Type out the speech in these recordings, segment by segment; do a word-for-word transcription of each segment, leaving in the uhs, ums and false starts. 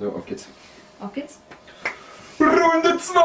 So, auf geht's. Auf geht's. Runde zwei!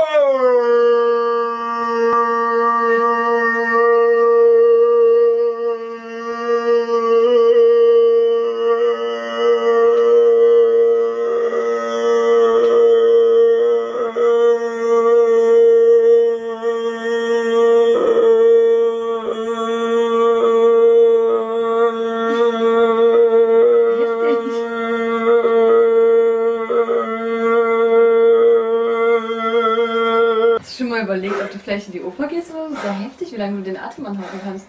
Überlegt, ob du vielleicht in die Oper gehst oder so. Ist ja heftig, wie lange du den Atem anhalten kannst.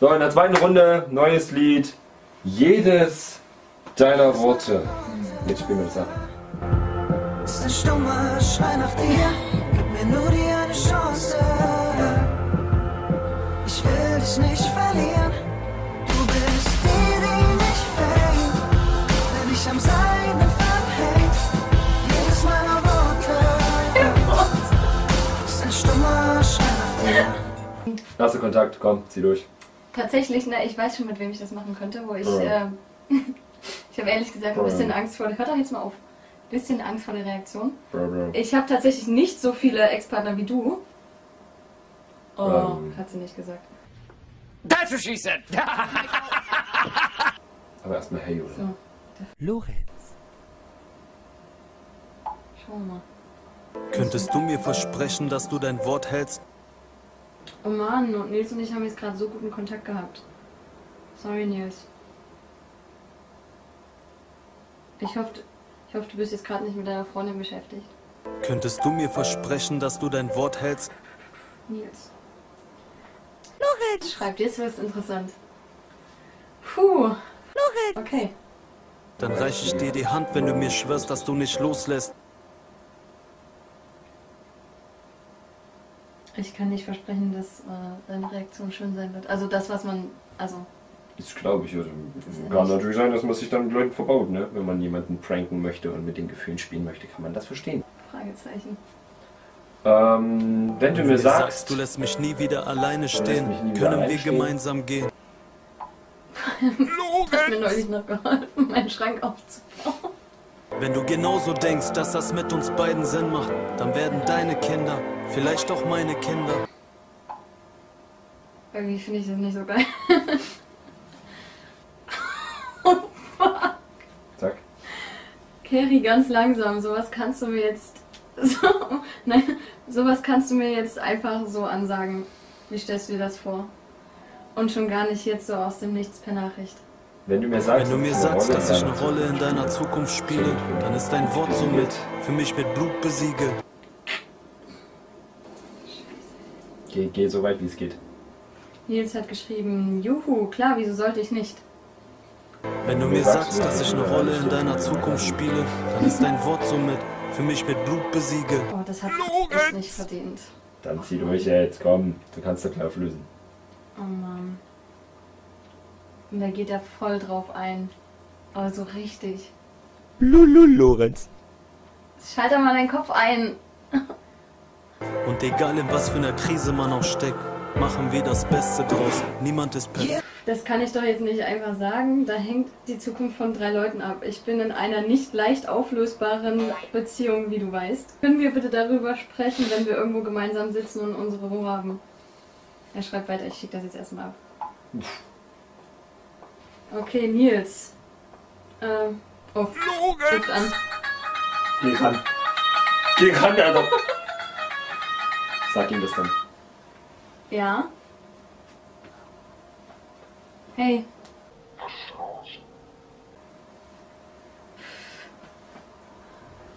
So, in der zweiten Runde neues Lied. Jedes deiner Worte. Jetzt spielen wir das ab. Ist ein stummer Schrei nach dir. Gib mir nur die eine Chance. Ich will dich nicht verlieren, du bist die, die mich fängt, wenn ich am Seinen verhängt, jedes meiner Worte ist ein stummer Schrei nach dir. Lasse Kontakt, komm, zieh durch. Tatsächlich, ne, ich weiß schon, mit wem ich das machen könnte, wo ich, äh, ich habe ehrlich gesagt ein bisschen Angst vor, hört doch jetzt mal auf, ein bisschen Angst vor der Reaktion. Ich habe tatsächlich nicht so viele Ex-Partner wie du. Oh, hat sie nicht gesagt. That's what she said! Aber erstmal hey, oder? So. Lorenz. Schau mal. Könntest du mir versprechen, dass du dein Wort hältst? Oh Mann, und Nils und ich haben jetzt gerade so guten Kontakt gehabt. Sorry, Nils. Ich hoffe, ich hoffe, du bist jetzt gerade nicht mit deiner Freundin beschäftigt. Könntest du mir versprechen, dass du dein Wort hältst? Nils. Lorenz! Schreibt jetzt was interessant. Puh! Lorenz! Okay. Dann reiche ich dir die Hand, wenn du mir schwörst, dass du nicht loslässt. Ich kann nicht versprechen, dass äh, deine Reaktion schön sein wird. Also das, was man... also... Das glaube ich. Also, kann natürlich sein, dass man sich dann mit Leuten verbaut, ne? Wenn man jemanden pranken möchte und mit den Gefühlen spielen möchte, kann man das verstehen. Fragezeichen. Ähm, wenn du mir sagst, du lässt mich nie wieder alleine stehen, können wir gemeinsam gehen. Das hat mir neulich noch geholfen, meinen Schrank aufzubauen. Wenn du genauso denkst, dass das mit uns beiden Sinn macht, dann werden deine Kinder, vielleicht auch meine Kinder. Irgendwie finde ich das nicht so geil. Oh fuck. Zack. Carrie, ganz langsam, sowas kannst du mir jetzt... So, nein, sowas kannst du mir jetzt einfach so ansagen. Wie stellst du dir das vor? Und schon gar nicht jetzt so aus dem Nichts per Nachricht. Wenn du mir sagst, du mir sagst dass ich eine Rolle in deiner Zukunft spiele, dann ist dein Wort somit für mich mit Blut besiegelt. Geh, geh so weit, wie es geht. Nils hat geschrieben, juhu, klar, wieso sollte ich nicht? Wenn du mir sagst, dass ich eine Rolle in deiner Zukunft spiele, dann ist dein Wort somit für mich mit Blut besiege. Oh, das hat ich nicht verdient. Dann zieh durch jetzt, komm. Du kannst das gleich auflösen. Oh Mann. Und da geht er voll drauf ein. Aber so richtig. Lulu, Lorenz. Schalte mal deinen Kopf ein. Und egal in was für einer Krise man auch steckt, machen wir das Beste draus. Niemand ist perfekt. Das kann ich doch jetzt nicht einfach sagen. Da hängt die Zukunft von drei Leuten ab. Ich bin in einer nicht leicht auflösbaren Beziehung, wie du weißt. Können wir bitte darüber sprechen, wenn wir irgendwo gemeinsam sitzen und unsere Ruhe haben? Er schreibt weiter, ich schicke das jetzt erstmal ab. Okay, Nils. Äh, oh, guckt an. Geh ran. Geh ran, Alter. Sag ihm das dann. Ja? Hey. Was ist raus?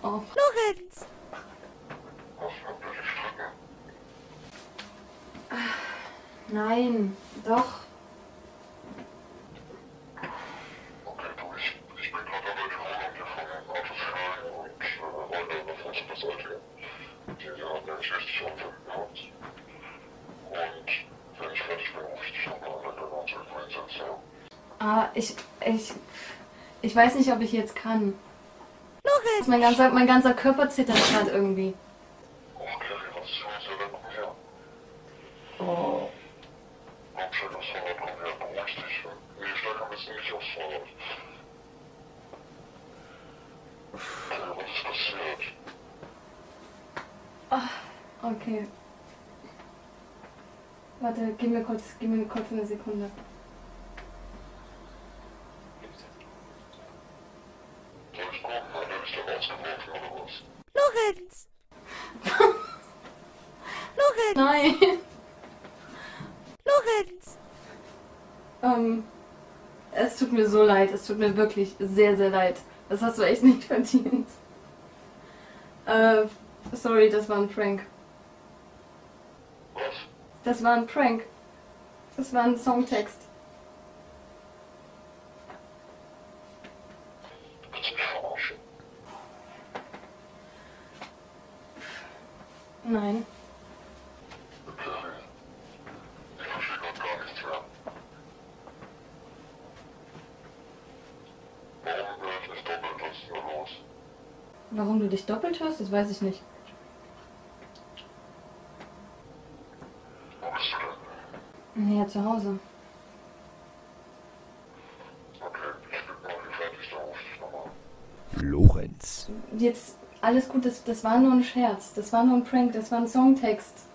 Oh. Lorenz! Was habt ihr gefangen? Nein, doch. Okay, du, ich, ich bin gerade dabei, die Wohnung gefangen abzufüllen und äh, wollte eine Fassung beseitigen, die ihr alle nicht richtig anwenden habt. Und wenn ich fertig bin, rufe ich dich nochmal an, wenn wir uns irgendwo einsetzen. Ah, ich, ich, ich weiß nicht, ob ich jetzt kann. Lorenz! mein ganzer, mein ganzer Körper zittert gerade irgendwie. Oh. Okay. Warte, gib mir kurz, gib mir kurz eine Sekunde. Lorenz! Lorenz! Nein! Lorenz! Ähm, es tut mir so leid, es tut mir wirklich sehr, sehr leid. Das hast du echt nicht verdient. Äh, sorry, das war ein Prank. Was? Das war ein Prank. Das war ein Songtext. Nein. Ich verstehe gerade gar nichts mehr. Warum du dich doppelt hörst oder was? Warum du dich doppelt hörst, das weiß ich nicht. Wo bist du denn? Ja, zu Hause. Okay, ich bin mal hier fertig, da rufe ich nochmal. Lorenz. Jetzt. Alles gut, das, das war nur ein Scherz, das war nur ein Prank, das war ein Songtext.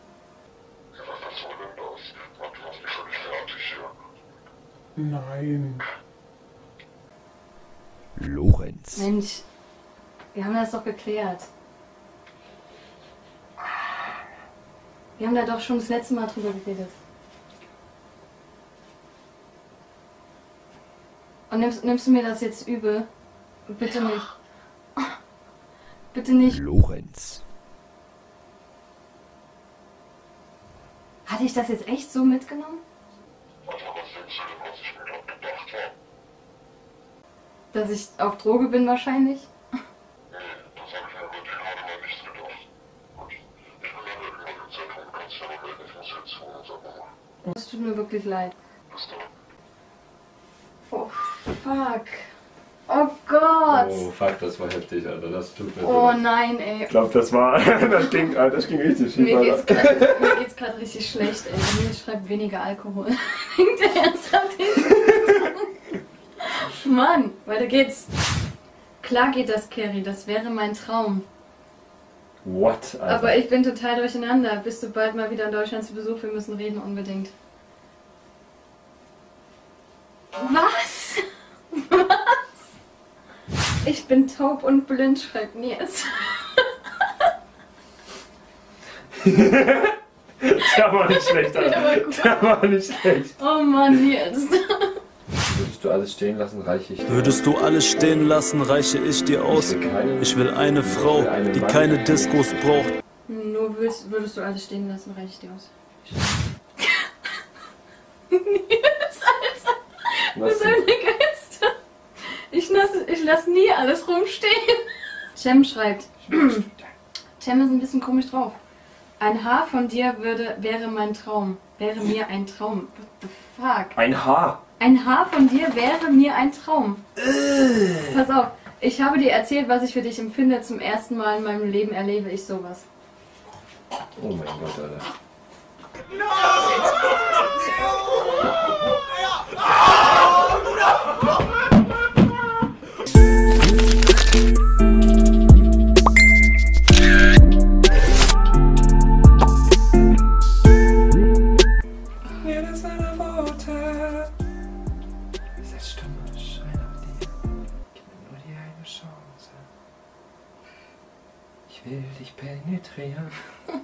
Ja, was soll denn das? Mann, du hast mich schon nicht fertig hier. Nein. Lorenz. Mensch, wir haben das doch geklärt. Wir haben da doch schon das letzte Mal drüber geredet. Und nimmst, nimmst du mir das jetzt übel? Bitte ja. Nicht. Bitte nicht. Lorenz. Hatte ich das jetzt echt so mitgenommen? Dass ich auf Droge bin wahrscheinlich? Nee, das habe ich mir wirklich gerade mal nicht gedacht. Ich bin leider über den Zeitraum, kannst du aber melden, ich muss jetzt vor uns abmachen. Das tut mir wirklich leid. Bis dann. Oh, fuck. Oh Gott! Oh fuck, das war heftig, Alter. Das tut mir Oh gut. Nein, ey. Ich glaube, das war. Das ging, Alter, das ging richtig schief. Mir geht's gerade richtig schlecht, ey. Mir schreibt weniger Alkohol. Denkt ihr ernsthaft hin? Mann, weiter geht's. Klar geht das, Carrie. Das wäre mein Traum. What, Alter? Aber ich bin total durcheinander. Bist du bald mal wieder in Deutschland zu Besuch? Wir müssen reden unbedingt. Was? Ich bin taub und blind, schreibt Nils. Der war nicht schlecht, Alter. Der war nicht schlecht. Oh Mann, Nils. Würdest du alles stehen lassen, reiche ich dir. Würdest du alles stehen lassen, reiche ich dir aus. Ich will, keine, ich will eine Frau, will eine die Mann. keine Diskos braucht. Nur willst, würdest du alles stehen lassen, reiche ich dir aus. Nils, Alter. Was du Ich lasse ich lass nie alles rumstehen. Cem schreibt. Cem ist ein bisschen komisch drauf. Ein Haar von dir würde, wäre mein Traum. Wäre mir ein Traum. What the fuck? Ein Haar. Ein Haar von dir wäre mir ein Traum. Pass auf. Ich habe dir erzählt, was ich für dich empfinde. Zum ersten Mal in meinem Leben erlebe ich sowas. Oh mein Gott, Alter. No! No! No! No! Ich will dich penetrieren.